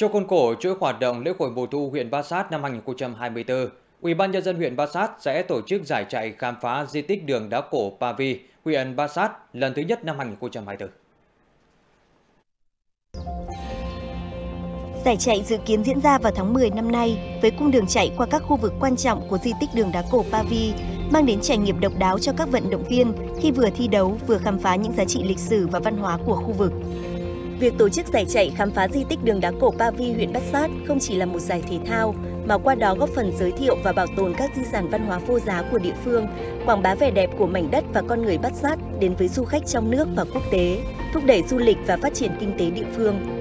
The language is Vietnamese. Trong khuôn khổ chuỗi hoạt động lễ hội mùa thu huyện Bát Xát năm 2024, Ủy ban nhân dân huyện Bát Xát sẽ tổ chức giải chạy khám phá di tích đường đá cổ Pavie, huyện Bát Xát lần thứ nhất năm 2024. Giải chạy dự kiến diễn ra vào tháng 10 năm nay với cung đường chạy qua các khu vực quan trọng của di tích đường đá cổ Pavie, mang đến trải nghiệm độc đáo cho các vận động viên khi vừa thi đấu vừa khám phá những giá trị lịch sử và văn hóa của khu vực. Việc tổ chức giải chạy khám phá di tích đường đá cổ Pavie huyện Bát Xát không chỉ là một giải thể thao, mà qua đó góp phần giới thiệu và bảo tồn các di sản văn hóa vô giá của địa phương, quảng bá vẻ đẹp của mảnh đất và con người Bát Xát đến với du khách trong nước và quốc tế, thúc đẩy du lịch và phát triển kinh tế địa phương.